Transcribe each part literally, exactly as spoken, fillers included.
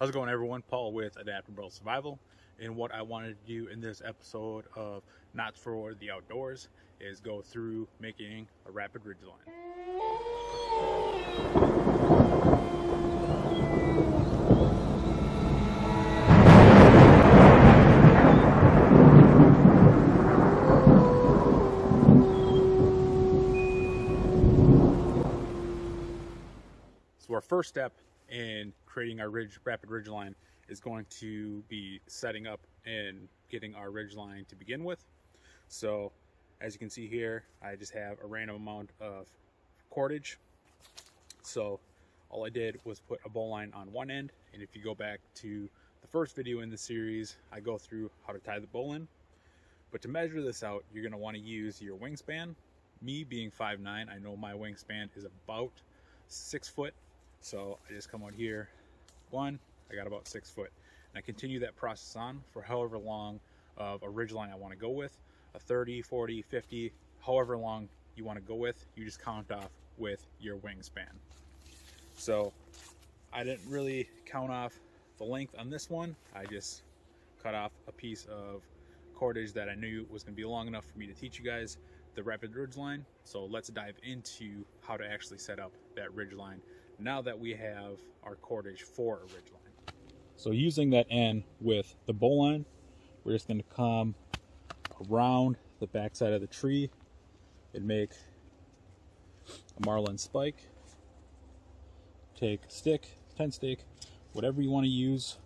How's it going, everyone? Paul with Adaptable Survival, and what I wanted to do in this episode of Knots for the Outdoors is go through making a rapid ridgeline. So our first step in creating our ridge, rapid ridge line is going to be setting up and getting our ridge line to begin with. So as you can see here, I just have a random amount of cordage. So all I did was put a bowline on one end, and if you go back to the first video in the series, I go through how to tie the bowline. But to measure this out, you're going to want to use your wingspan. Me being five nine, I know my wingspan is about six foot. So I just come out here, one, I got about six foot. And I continue that process on for however long of a ridge line I wanna go with, a thirty, forty, fifty, however long you wanna go with, you just count off with your wingspan. So I didn't really count off the length on this one. I just cut off a piece of cordage that I knew was gonna be long enough for me to teach you guys the rapid ridge line. So let's dive into how to actually set up that ridge line now that we have our cordage for a ridge line. So using that end with the bowline, we're just going to come around the back side of the tree and make a marlin spike. Take a stick, tent stake, whatever you want to use.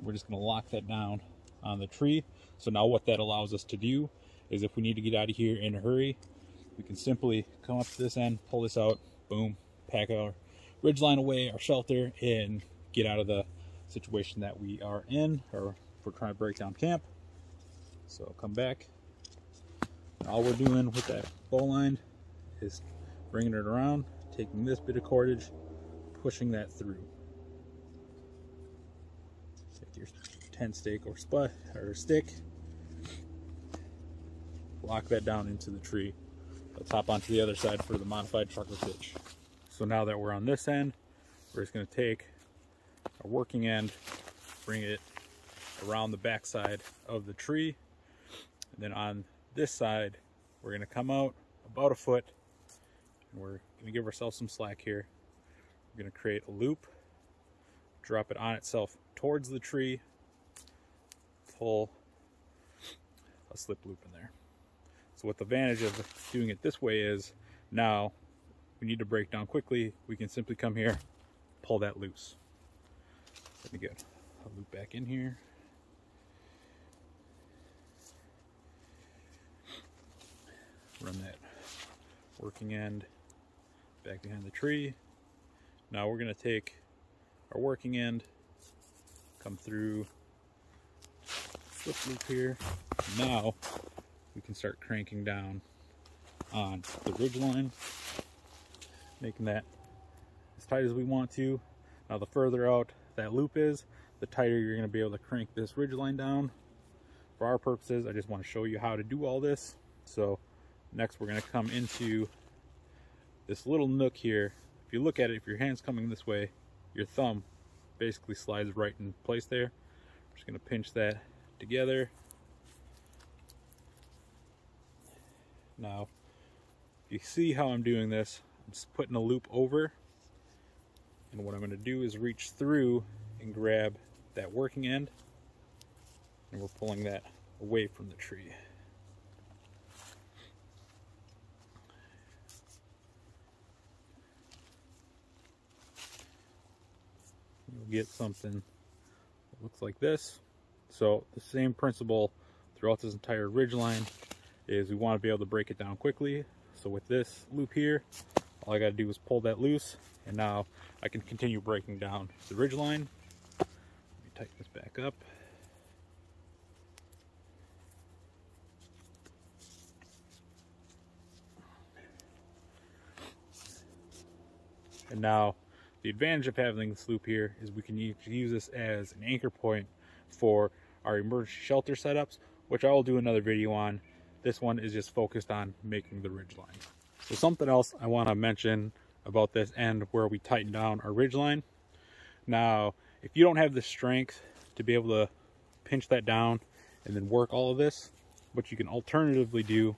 We're just going to lock that down on the tree. So now what that allows us to do is if we need to get out of here in a hurry, we can simply come up to this end, pull this out, boom, pack our ridge line away, our shelter, and get out of the situation that we are in, or if we're trying to break down camp. So come back. And all we're doing with that bowline is bringing it around, taking this bit of cordage, pushing that through. Take your tent stake or spot or stick, lock that down into the tree. Let's hop onto the other side for the modified trucker's hitch. So now that we're on this end, we're just going to take a working end, bring it around the back side of the tree. And then on this side, we're going to come out about a foot, and we're going to give ourselves some slack here. We're going to create a loop, drop it on itself towards the tree, pull a slip loop in there. So what the advantage of doing it this way is, now we need to break down quickly, we can simply come here, pull that loose. Let me get a loop back in here. Run that working end back behind the tree. Now we're going to take our working end, come through slip loop here. Now we can start cranking down on the ridge line, making that as tight as we want to. Now the further out that loop is, the tighter you're going to be able to crank this ridge line down. For our purposes, I just want to show you how to do all this. So next we're going to come into this little nook here. If you look at it, if your hand's coming this way, your thumb basically slides right in place there. I'm just going to pinch that together. Now you see how I'm doing this. I'm just putting a loop over, and what I'm going to do is reach through and grab that working end, and we're pulling that away from the tree. You'll get something that looks like this. So the same principle throughout this entire ridge line is we want to be able to break it down quickly. So with this loop here, all I got to do is pull that loose, and now I can continue breaking down the ridge line. Let me tighten this back up. And now the advantage of having this loop here is we can use this as an anchor point for our emergency shelter setups, which I will do another video on. This one is just focused on making the ridge line. So something else I want to mention about this end where we tighten down our ridge line. Now, if you don't have the strength to be able to pinch that down and then work all of this, what you can alternatively do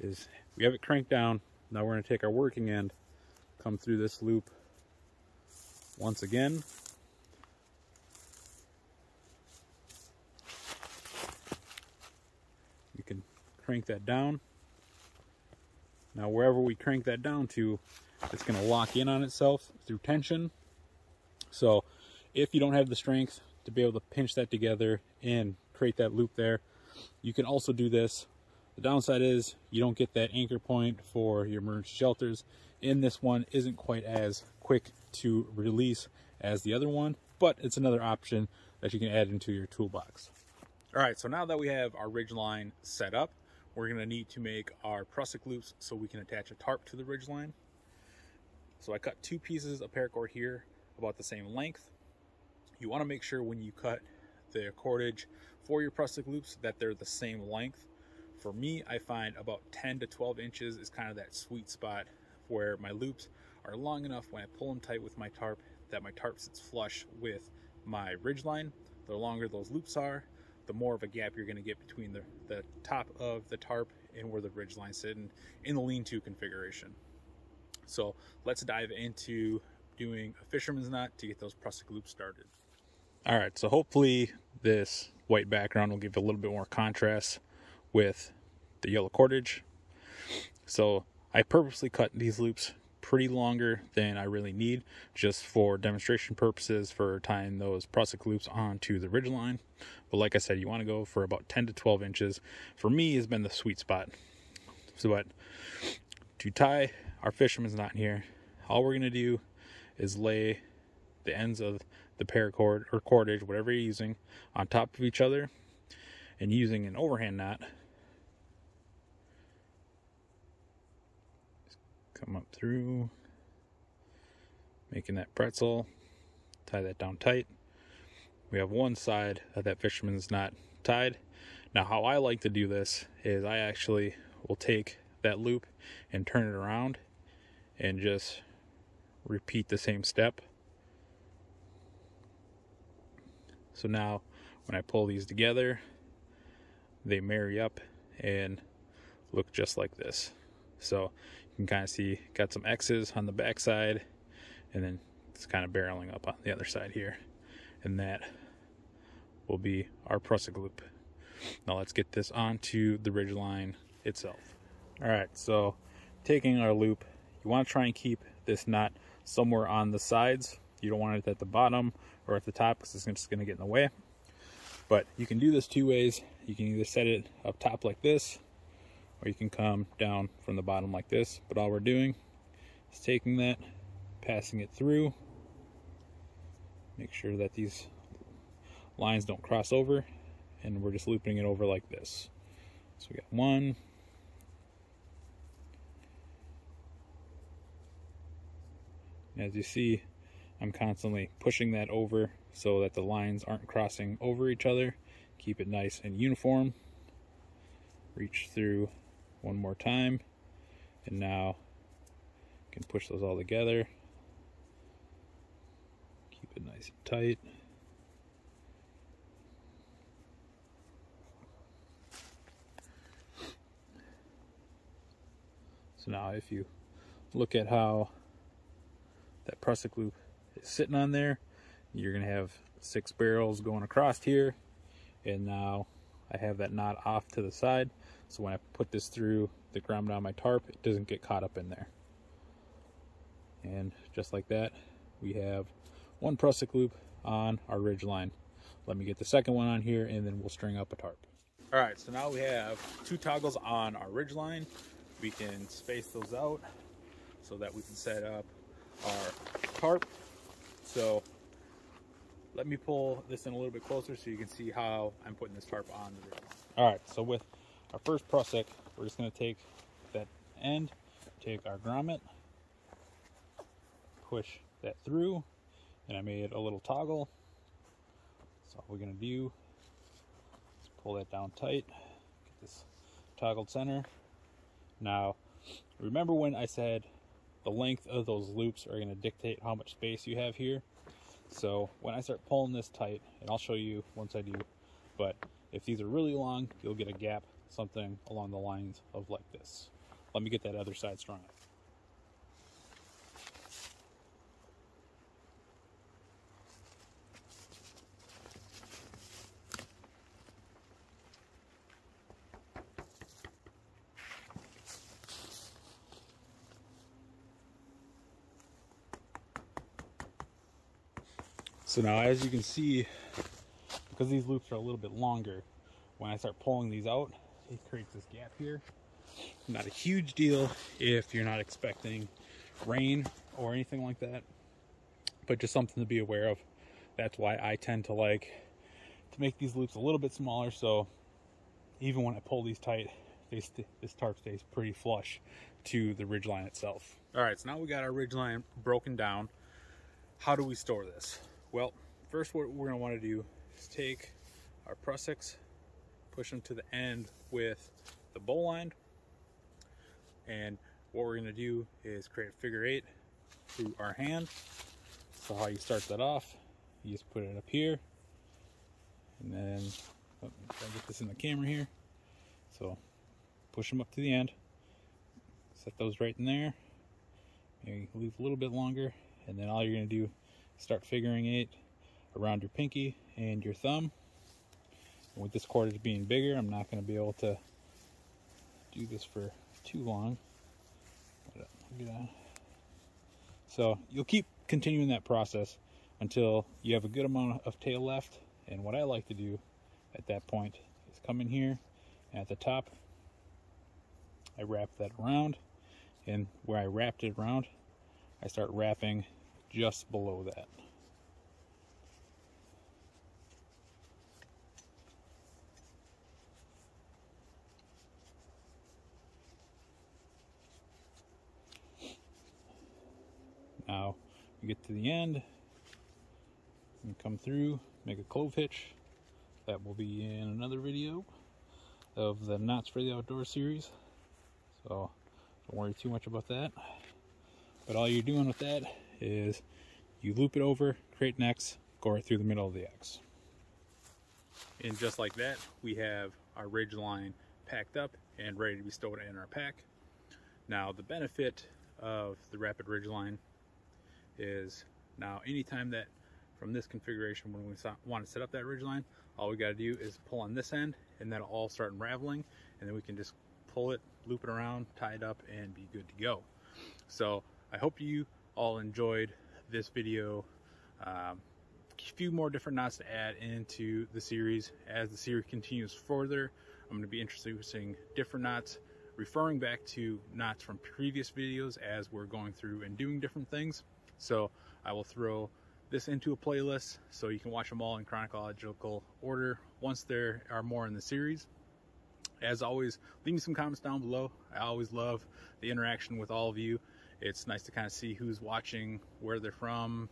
is we have it cranked down. Now we're going to take our working end, come through this loop once again. You can crank that down. Now wherever we crank that down to, it's going to lock in on itself through tension. So if you don't have the strength to be able to pinch that together and create that loop there, you can also do this. The downside is you don't get that anchor point for your emergency shelters, and this one isn't quite as quick to release as the other one, but it's another option that you can add into your toolbox. All right, so now that we have our ridge line set up, we're going to need to make our prusik loops so we can attach a tarp to the ridge line. So I cut two pieces of paracord here about the same length. You want to make sure when you cut the cordage for your prusik loops that they're the same length. For me, I find about ten to twelve inches is kind of that sweet spot where my loops are long enough when I pull them tight with my tarp that my tarp sits flush with my ridge line. The longer those loops are, the more of a gap you're going to get between the, the top of the tarp and where the ridge line's sitting in the lean-to configuration. So let's dive into doing a fisherman's knot to get those prusik loops started. All right, so hopefully this white background will give a little bit more contrast with the yellow cordage. So I purposely cut these loops pretty longer than I really need, just for demonstration purposes for tying those prusik loops onto the ridge line. But like I said, you want to go for about ten to twelve inches. For me, has been the sweet spot. So but to tie our fisherman's knot here, all we're going to do is lay the ends of the paracord or cordage, whatever you're using, on top of each other, and using an overhand knot, come up through, making that pretzel, tie that down tight. We have one side of that fisherman's knot tied. Now how I like to do this is I actually will take that loop and turn it around and just repeat the same step. So now when I pull these together, they marry up and look just like this. So you can kind of see, got some X's on the back side, and then it's kind of barreling up on the other side here. And that will be our prusik loop. Now let's get this onto the ridge line itself. All right, so taking our loop, you want to try and keep this knot somewhere on the sides. You don't want it at the bottom or at the top because it's just going to get in the way. But you can do this two ways. You can either set it up top like this, or you can come down from the bottom like this. But all we're doing is taking that, passing it through, make sure that these lines don't cross over, and we're just looping it over like this. So we got one, and as you see, I'm constantly pushing that over so that the lines aren't crossing over each other. Keep it nice and uniform. Reach through one more time, and now you can push those all together. Keep it nice and tight. So now if you look at how that prusik loop is sitting on there, you're gonna have six barrels going across here, and now I have that knot off to the side, so when I put this through the ground on my tarp, it doesn't get caught up in there. And just like that, we have one prusik loop on our ridge line. Let me get the second one on here, and then we'll string up a tarp. All right, so now we have two toggles on our ridge line. We can space those out so that we can set up our tarp. So let me pull this in a little bit closer so you can see how I'm putting this tarp on the ridge line. All right, so with our first prusik, we're just gonna take that end, take our grommet, push that through, and I made a little toggle. So all we're gonna do is pull that down tight, get this toggled center. Now, remember when I said the length of those loops are going to dictate how much space you have here. So when I start pulling this tight, and I'll show you once I do, but if these are really long, you'll get a gap, something along the lines of like this. Let me get that other side strung up. So now, as you can see, because these loops are a little bit longer, when I start pulling these out, it creates this gap here. Not a huge deal if you're not expecting rain or anything like that, but just something to be aware of. That's why I tend to like to make these loops a little bit smaller, so even when I pull these tight, they st this tarp stays pretty flush to the ridge line itself. All right, so now we got our ridge line broken down. How do we store this? Well, first what we're gonna wanna do is take our prusiks, push them to the end with the bowline. And what we're gonna do is create a figure eight through our hand. So how you start that off, you just put it up here. And then, let me try to get this in the camera here. So push them up to the end, set those right in there. Maybe leave a little bit longer. And then all you're gonna do, start figuring eight around your pinky and your thumb. And with this cordage being bigger, I'm not going to be able to do this for too long. So you'll keep continuing that process until you have a good amount of tail left. And what I like to do at that point is come in here, and at the top I wrap that around, and where I wrapped it around, I start wrapping just below that. Now you get to the end and come through, make a clove hitch. That will be in another video of the Knots for the Outdoors series, so don't worry too much about that. But all you're doing with that is you loop it over, create an X, go right through the middle of the X. And just like that, we have our ridge line packed up and ready to be stowed in our pack. Now the benefit of the Rapid Ridgeline is now anytime that from this configuration, when we want to set up that ridgeline, all we got to do is pull on this end and that'll all start unraveling, and then we can just pull it, loop it around, tie it up, and be good to go. So I hope you all enjoyed this video. Um, a few more different knots to add into the series. As the series continues further, I'm going to be introducing different knots, referring back to knots from previous videos as we're going through and doing different things. So I will throw this into a playlist so you can watch them all in chronological order once there are more in the series. As always, leave me some comments down below. I always love the interaction with all of you. It's nice to kind of see who's watching, where they're from,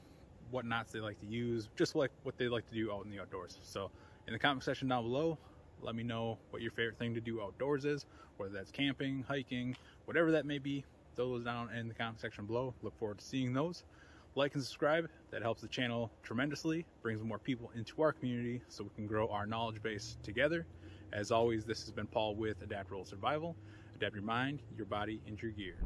what knots they like to use, just like what they like to do out in the outdoors. So in the comment section down below, let me know what your favorite thing to do outdoors is, whether that's camping, hiking, whatever that may be. Throw those down in the comment section below. Look forward to seeing those. Like and subscribe. That helps the channel tremendously, brings more people into our community so we can grow our knowledge base together. As always, this has been Paul with Adaptable Survival. Adapt your mind, your body, and your gear.